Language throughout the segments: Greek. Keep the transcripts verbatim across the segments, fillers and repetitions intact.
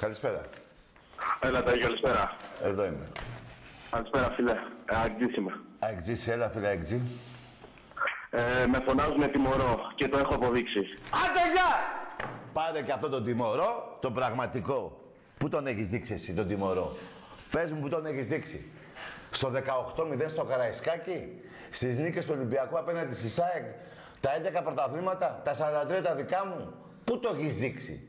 Καλησπέρα. Έλα, Τάκη, καλησπέρα. Εδώ είμαι. Καλησπέρα, φίλε. Αγγής είμαι. Αγγής, έλα, φίλε, Αγγή. Ε, με φωνάζουν τιμωρό και το έχω αποδείξει. Άντε, γεια! Πάρε και αυτό τον τιμωρό, τον πραγματικό. Πού τον έχεις δείξει εσύ, τον τιμωρό? Πες μου, πού τον έχεις δείξει? Στο δεκαοκτώ μηδέν στο Καραϊσκάκι, στις νίκες του Ολυμπιακού απέναντι στη ΣΑΕΚ, τα έντεκα πρωταθλήματα, τα σαράντα τρία τα δικά μου. Πού το έχεις δείξει?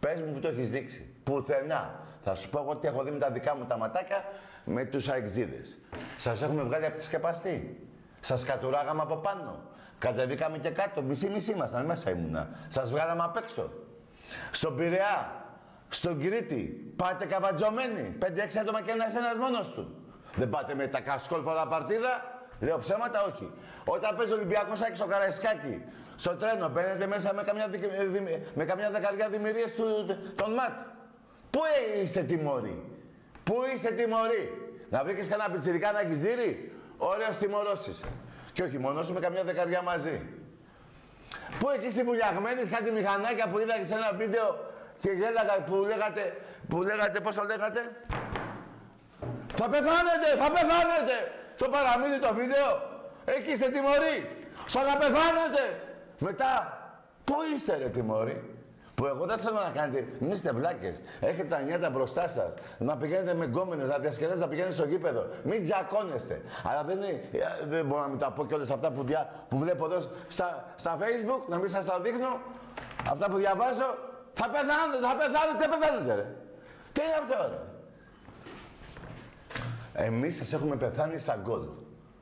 Πες μου, πού το έχεις δείξει? Πουθενά. Θα σου πω εγώ τι έχω δει με τα δικά μου τα ματάκια με τους αεξίδες. Σας έχουμε βγάλει από τη σκεπαστή. Σας κατουράγαμε από πάνω. Κατεβήκαμε και κάτω. Μισή-μισή ήμασταν. Μέσα ήμουνα. Σας βγάλαμε απ' έξω. Στον Πειραιά, στον Κρήτη. Πάτε καβατζωμένοι. πέντε έξι άτομα και ένας ένας μόνος του. Δεν πάτε με τα κασκόλφορα παρτίδα. Λέω ψέματα, όχι. Όταν παίζει ο Ολυμπιακός Άκη στο Καραϊσκάκι, στο τρένο, μπαίνετε μέσα με καμιά, δι... με καμιά δεκαριά δημιουργίες των ΜΑΤ. Πού είστε τιμωροί? Πού είστε τιμωροί? Να βρήκες κανένα πιτσιρικά να έχεις δει? Ωραίος τιμωρός είσαι. Και όχι μόνος σου, με καμιά δεκαριά μαζί. Πού εκεί στη Βουλιαγμένης κάτι μηχανάκια που είδα και σε ένα βίντεο και γέλαγα που λέγατε, που λέγατε, πώς το λέγατε? Θα πεθάνετε, θα πεθάνετε! Το παραμύθι το βίντεο. Εκεί είστε τιμωροί. Σαν να πεθάνετε. Μετά, πού είστε ρε τιμωροί? Που εγώ δεν θέλω να κάνετε, μην είστε βλάκες. Έχετε τα νιάτα μπροστά σας. Να πηγαίνετε με γκόμενες, να διασκεδάζετε, να πηγαίνετε στο γήπεδο. Μην τζακώνεστε. Αλλά δεν, είναι, δεν μπορώ να μην τα πω και όλες αυτά που, δια, που βλέπω εδώ στα, στα Facebook, να μην σας τα δείχνω. Αυτά που διαβάζω. Θα πεθάνετε, θα πεθάνετε, πεθάνετε ρε. Τι είναι αυτό ρε? Εμείς σας έχουμε πεθάνει στα γκολ.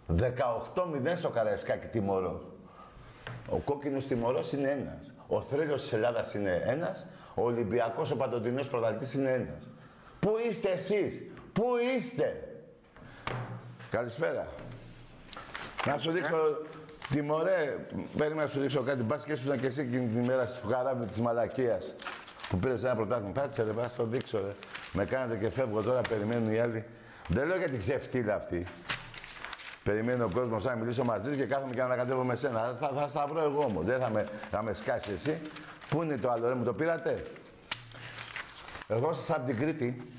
δεκαοκτώ μηδέν στο Καραϊσκάκι τιμωρό. Ο κόκκινος τιμωρός είναι ένας. Ο θρύλος της Ελλάδας είναι ένας. Ο Ολυμπιακός, ο παντοτινός πρωταθλητής είναι ένας. Πού είστε εσείς? Πού είστε? Καλησπέρα. Να σου δείξω... Τιμωρέ, περίμενα να σου δείξω κάτι. Μπας και ήσουν και εσύ εκείνη την ημέρα στο χαράβι της μαλακίας που πήρες ένα πρωτάθλημα. Πάτσε ρε, πας το δείξω ρε. Με κάνατε και φεύγω τώρα, περιμένουν οι άλλοι. Δεν λέω για την ξεφτύλα αυτή. Περιμένει ο κόσμος να μιλήσω μαζί του και κάθομαι και να ανακατεύω με σένα. Θα, θα σταυρώ εγώ όμως. Δεν θα με, θα με σκάσει εσύ. Πού είναι το άλλο, ρε, μου το πήρατε? Εγώ είσαι από την Κρήτη.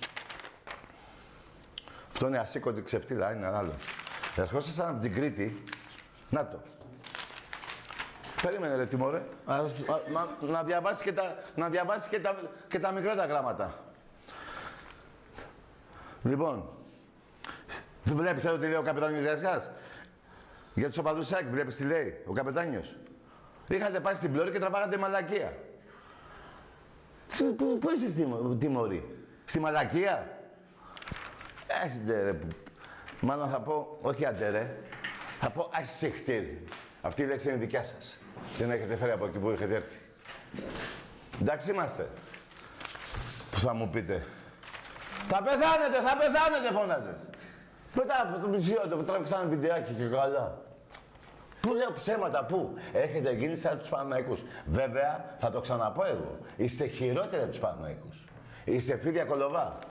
Αυτό είναι ασήκωτη ξεφτύλα, είναι άλλο. Ερχόσασταν από την Κρήτη. Να το. Περίμενε ρε τιμωρέ. Να, να, να διαβάσεις και τα, να διαβάσεις και τα, και τα μικρά τα γράμματα. Λοιπόν, βλέπεις εδώ τι λέει ο καπετάνιος Διασκάς? Για τους οπαδούς Σάκη, βλέπεις τι λέει ο καπετάνιος? Είχατε πάει στην Πλώρη και τραβάγατε μαλακία. Πού, πού είσαι τιμω, τιμωρή? Στη μαλακία? Άσυντε ρε, μάλλον θα πω, όχι άντε ρε, θα πω ασυχτήρι. Αυτή η λέξη είναι δικιά σας. Την έχετε φέρει από εκεί που είχετε έρθει. Εντάξει είμαστε? Που θα μου πείτε. Θα πεθάνετε, θα πεθάνετε, φώναζες. Μετά από το μισιό, το τράβηξα ένα βιντεάκι και καλά. Πού λέω ψέματα, πού? Έχετε γίνει σαν τους Παναθηναϊκούς. Βέβαια, θα το ξαναπώ εγώ. Είστε χειρότεροι από τους Παναθηναϊκούς. Είστε φίδια κολοβά.